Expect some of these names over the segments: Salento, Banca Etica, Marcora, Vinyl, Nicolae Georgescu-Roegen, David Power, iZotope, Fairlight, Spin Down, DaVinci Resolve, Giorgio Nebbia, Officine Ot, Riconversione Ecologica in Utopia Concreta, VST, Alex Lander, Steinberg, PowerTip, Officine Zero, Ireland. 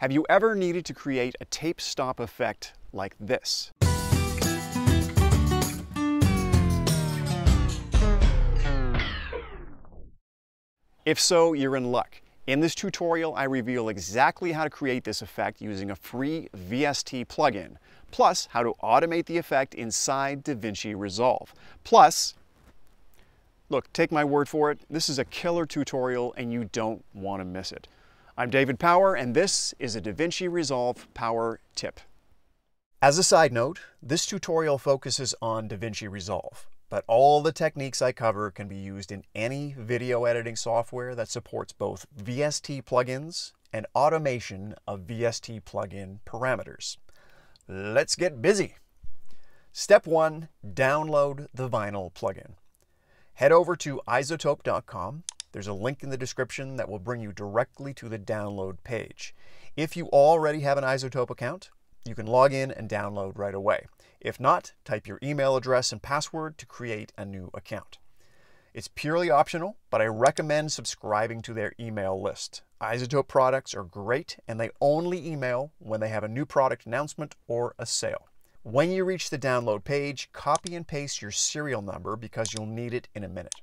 Have you ever needed to create a tape stop effect like this? If so, you're in luck. In this tutorial, I reveal exactly how to create this effect using a free VST plugin, plus how to automate the effect inside DaVinci Resolve. Plus, look, take my word for it, this is a killer tutorial and you don't want to miss it. I'm David Power, and this is a DaVinci Resolve Power Tip. As a side note, this tutorial focuses on DaVinci Resolve, but all the techniques I cover can be used in any video editing software that supports both VST plugins and automation of VST plugin parameters. Let's get busy. Step 1, download the Vinyl plugin. Head over to iZotope.com. There's a link in the description that will bring you directly to the download page. If you already have an iZotope account, you can log in and download right away. If not, type your email address and password to create a new account. It's purely optional, but I recommend subscribing to their email list. iZotope products are great, and they only email when they have a new product announcement or a sale. When you reach the download page, copy and paste your serial number because you'll need it in a minute.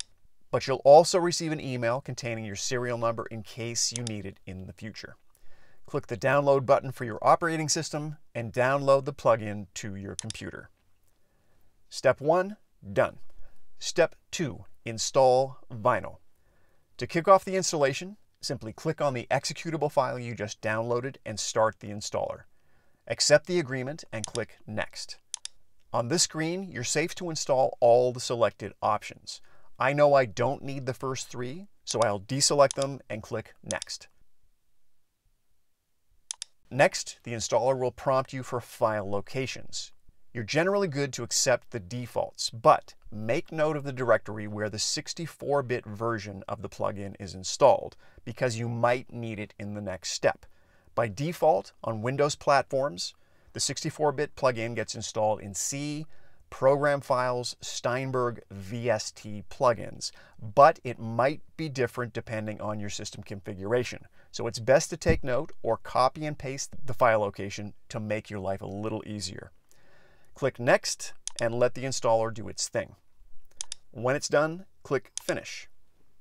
But you'll also receive an email containing your serial number in case you need it in the future. Click the download button for your operating system and download the plugin to your computer. Step 1, done. Step 2, install Vinyl. To kick off the installation, simply click on the executable file you just downloaded and start the installer. Accept the agreement and click Next. On this screen, you're safe to install all the selected options. I know I don't need the first 3, so I'll deselect them and click Next. Next, the installer will prompt you for file locations. You're generally good to accept the defaults, but make note of the directory where the 64-bit version of the plugin is installed, because you might need it in the next step. By default, on Windows platforms, the 64-bit plugin gets installed in C, Program Files, Steinberg, VST plugins, but it might be different depending on your system configuration. So it's best to take note or copy and paste the file location to make your life a little easier. Click Next and let the installer do its thing. When it's done, click Finish.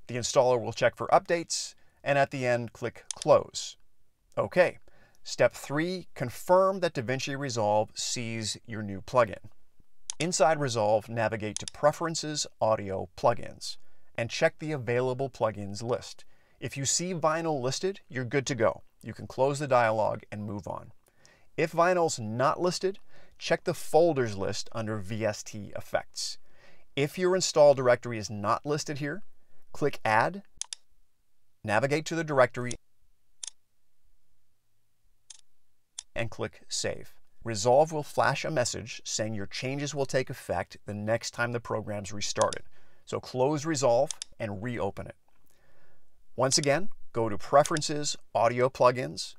The installer will check for updates, and at the end, click Close. Okay. Step 3, confirm that DaVinci Resolve sees your new plugin. Inside Resolve, navigate to Preferences, Audio, Plugins, and check the Available Plugins list. If you see Vinyl listed, you're good to go. You can close the dialog and move on. If Vinyl's not listed, check the Folders list under VST Effects. If your install directory is not listed here, click Add, navigate to the directory, and click Save. Resolve will flash a message saying your changes will take effect the next time the program's restarted. So close Resolve and reopen it. Once again, go to Preferences, Audio Plugins,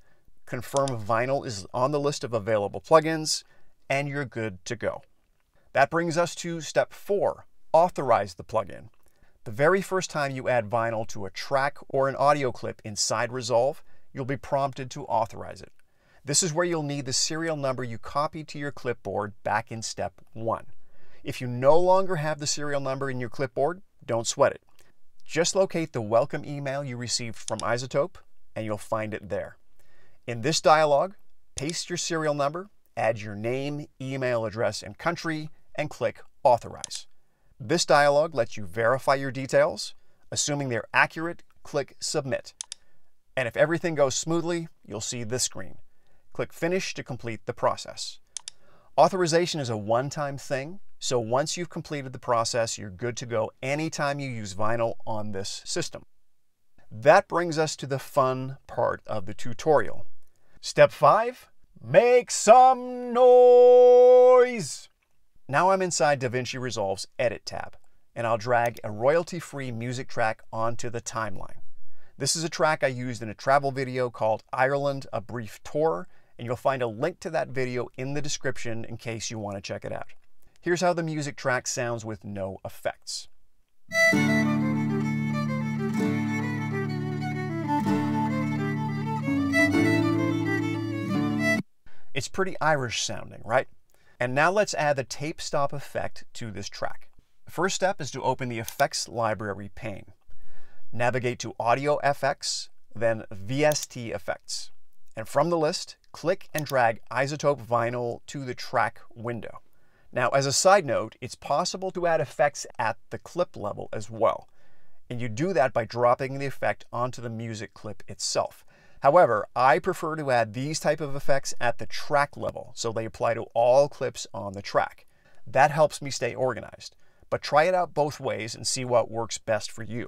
confirm Vinyl is on the list of available plugins, and you're good to go. That brings us to Step 4, authorize the plugin. The very first time you add Vinyl to a track or an audio clip inside Resolve, you'll be prompted to authorize it. This is where you'll need the serial number you copied to your clipboard back in Step 1. If you no longer have the serial number in your clipboard, don't sweat it. Just locate the welcome email you received from iZotope, and you'll find it there. In this dialog, paste your serial number, add your name, email address, and country, and click Authorize. This dialog lets you verify your details. Assuming they're accurate, click Submit. And if everything goes smoothly, you'll see this screen. Click Finish to complete the process. Authorization is a one-time thing, so once you've completed the process, you're good to go anytime you use Vinyl on this system. That brings us to the fun part of the tutorial. Step 5, make some noise! Now I'm inside DaVinci Resolve's Edit tab, and I'll drag a royalty-free music track onto the timeline. This is a track I used in a travel video called Ireland, A Brief Tour, and you'll find a link to that video in the description in case you want to check it out. Here's how the music track sounds with no effects. It's pretty Irish sounding, right? And now let's add the tape stop effect to this track. First step is to open the effects library pane. Navigate to Audio FX, then VST effects. And from the list, click and drag iZotope Vinyl to the track window. Now, as a side note, it's possible to add effects at the clip level as well. And you do that by dropping the effect onto the music clip itself. However, I prefer to add these type of effects at the track level, so they apply to all clips on the track. That helps me stay organized. But try it out both ways and see what works best for you.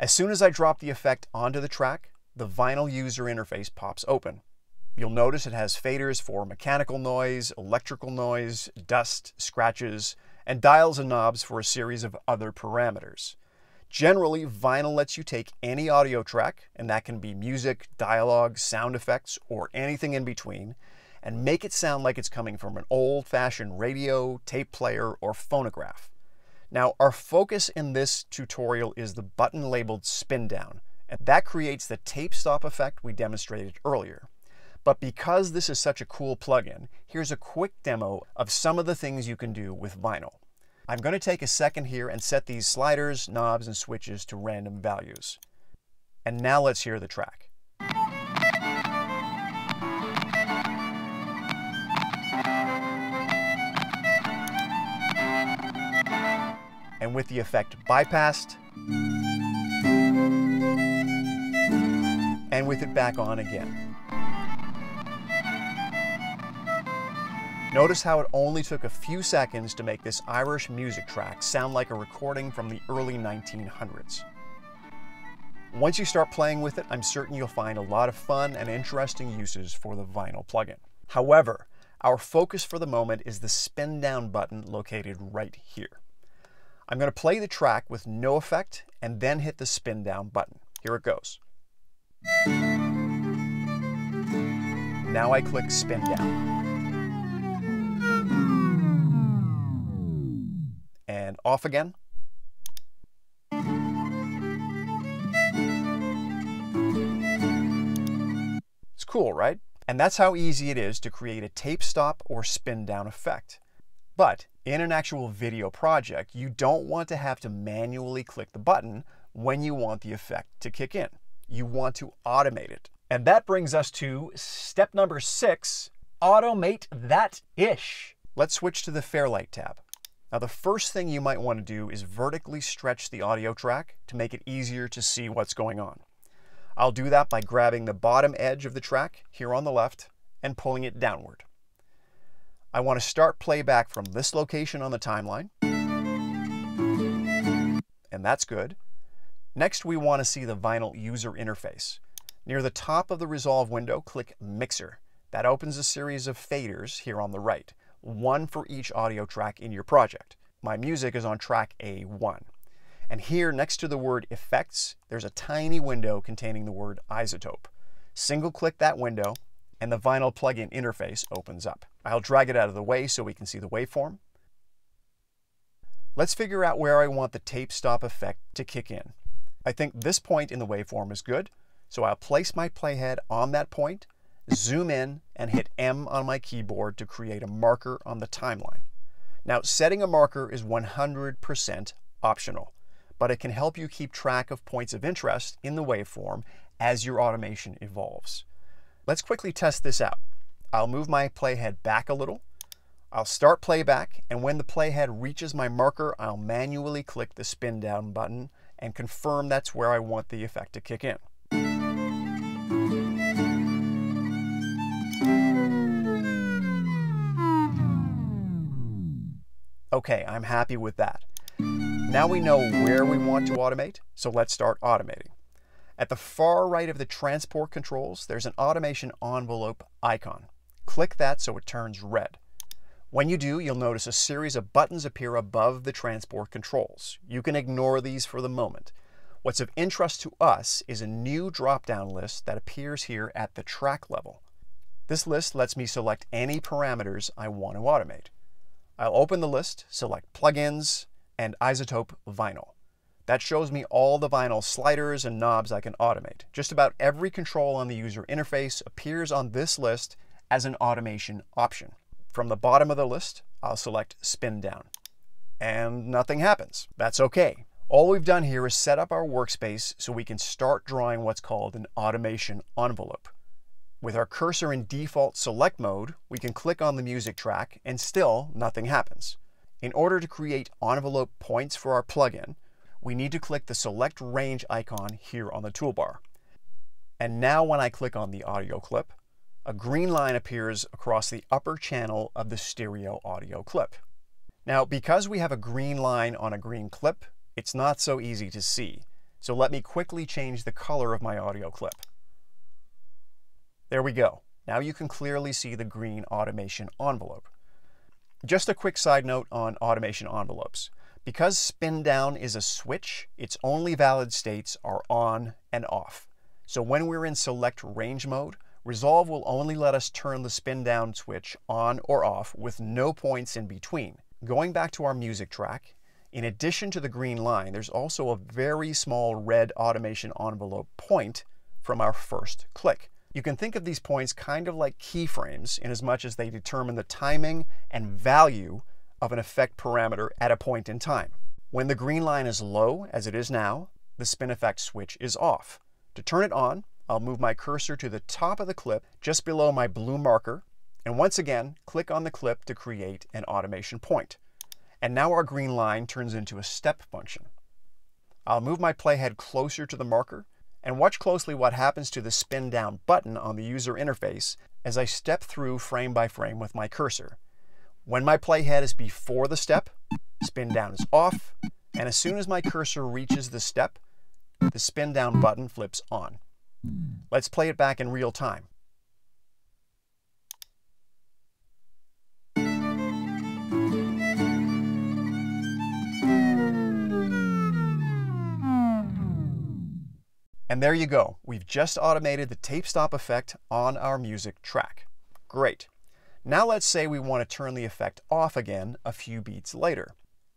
As soon as I drop the effect onto the track, the Vinyl user interface pops open. You'll notice it has faders for mechanical noise, electrical noise, dust, scratches, and dials and knobs for a series of other parameters. Generally, Vinyl lets you take any audio track, and that can be music, dialogue, sound effects, or anything in between, and make it sound like it's coming from an old-fashioned radio, tape player, or phonograph. Now, our focus in this tutorial is the button labeled spin down, and that creates the tape stop effect we demonstrated earlier. But because this is such a cool plugin, here's a quick demo of some of the things you can do with Vinyl. I'm going to take a second here and set these sliders, knobs, and switches to random values. And now let's hear the track. And with the effect bypassed, and with it back on again. Notice how it only took a few seconds to make this Irish music track sound like a recording from the early 1900s. Once you start playing with it, I'm certain you'll find a lot of fun and interesting uses for the Vinyl plugin. However, our focus for the moment is the spin down button located right here. I'm going to play the track with no effect and then hit the spin down button. Here it goes. Now I click spin down. And off again. It's cool, right? And that's how easy it is to create a tape stop or spin down effect. But in an actual video project, you don't want to have to manually click the button when you want the effect to kick in. You want to automate it. And that brings us to step number 6, automate that-ish. Let's switch to the Fairlight tab. Now, the first thing you might want to do is vertically stretch the audio track to make it easier to see what's going on. I'll do that by grabbing the bottom edge of the track here on the left and pulling it downward. I want to start playback from this location on the timeline. And that's good. Next, we want to see the Vinyl user interface. Near the top of the Resolve window, click Mixer. That opens a series of faders here on the right. One for each audio track in your project. My music is on track A1. And here next to the word effects, there's a tiny window containing the word iZotope. Single click that window and the Vinyl plugin interface opens up. I'll drag it out of the way so we can see the waveform. Let's figure out where I want the tape stop effect to kick in. I think this point in the waveform is good, so I'll place my playhead on that point, zoom in, and hit M on my keyboard to create a marker on the timeline. Now, setting a marker is 100% optional, but it can help you keep track of points of interest in the waveform as your automation evolves. Let's quickly test this out. I'll move my playhead back a little. I'll start playback, and when the playhead reaches my marker, I'll manually click the spin down button and confirm that's where I want the effect to kick in. Okay, I'm happy with that. Now we know where we want to automate, so let's start automating. At the far right of the transport controls, there's an automation envelope icon. Click that so it turns red. When you do, you'll notice a series of buttons appear above the transport controls. You can ignore these for the moment. What's of interest to us is a new drop-down list that appears here at the track level. This list lets me select any parameters I want to automate. I'll open the list, select Plugins, and iZotope Vinyl. That shows me all the Vinyl sliders and knobs I can automate. Just about every control on the user interface appears on this list as an automation option. From the bottom of the list, I'll select spin down. And nothing happens. That's okay. All we've done here is set up our workspace so we can start drawing what's called an automation envelope. With our cursor in default select mode, we can click on the music track and still nothing happens. In order to create envelope points for our plugin, we need to click the select range icon here on the toolbar. And now when I click on the audio clip, a green line appears across the upper channel of the stereo audio clip. Now, because we have a green line on a green clip, it's not so easy to see. So let me quickly change the color of my audio clip. There we go. Now you can clearly see the green automation envelope. Just a quick side note on automation envelopes. Because spin down is a switch, its only valid states are on and off. So when we're in select range mode, Resolve will only let us turn the spin down switch on or off with no points in between. Going back to our music track, in addition to the green line, there's also a very small red automation envelope point from our first click. You can think of these points kind of like keyframes in as much as they determine the timing and value of an effect parameter at a point in time. When the green line is low, as it is now, the spin effect switch is off. To turn it on, I'll move my cursor to the top of the clip just below my blue marker, and once again click on the clip to create an automation point. And now our green line turns into a step function. I'll move my playhead closer to the marker and watch closely what happens to the spin down button on the user interface as I step through frame by frame with my cursor. When my playhead is before the step, spin down is off, and as soon as my cursor reaches the step, the spin down button flips on. Let's play it back in real time. And there you go. We've just automated the tape stop effect on our music track. Great. Now let's say we want to turn the effect off again a few beats later.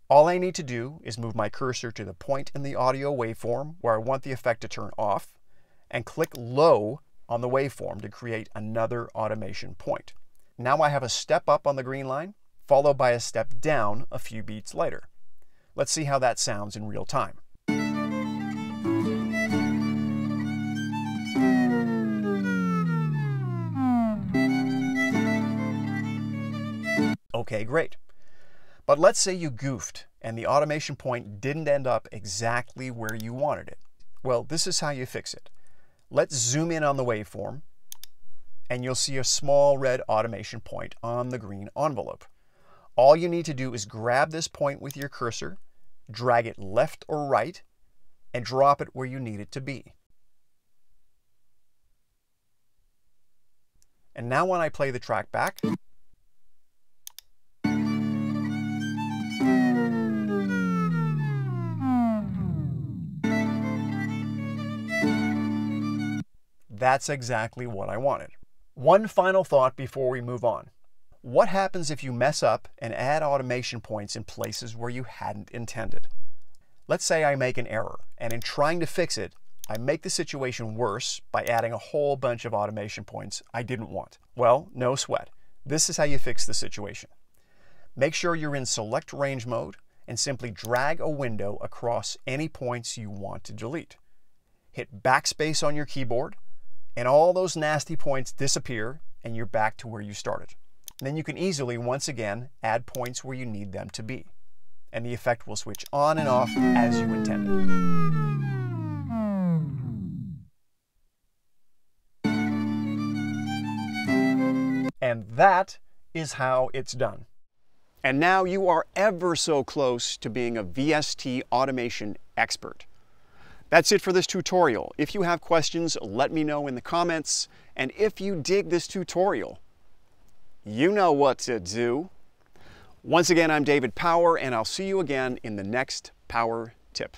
All I need to do is move my cursor to the point in the audio waveform where I want the effect to turn off, and click low on the waveform to create another automation point. Now I have a step up on the green line, followed by a step down a few beats later. Let's see how that sounds in real time. Okay, great. But let's say you goofed and the automation point didn't end up exactly where you wanted it. Well, this is how you fix it. Let's zoom in on the waveform, and you'll see a small red automation point on the green envelope. All you need to do is grab this point with your cursor, drag it left or right, and drop it where you need it to be. And now when I play the track back, that's exactly what I wanted. One final thought before we move on. What happens if you mess up and add automation points in places where you hadn't intended? Let's say I make an error, and in trying to fix it, I make the situation worse by adding a whole bunch of automation points I didn't want. Well, no sweat. This is how you fix the situation. Make sure you're in select range mode and simply drag a window across any points you want to delete. Hit backspace on your keyboard, and all those nasty points disappear and you're back to where you started. And then you can easily, once again, add points where you need them to be. And the effect will switch on and off as you intended. And that is how it's done. And now you are ever so close to being a VST automation expert. That's it for this tutorial. If you have questions, let me know in the comments. And if you dig this tutorial, you know what to do. Once again, I'm David Power, and I'll see you again in the next Power Tip.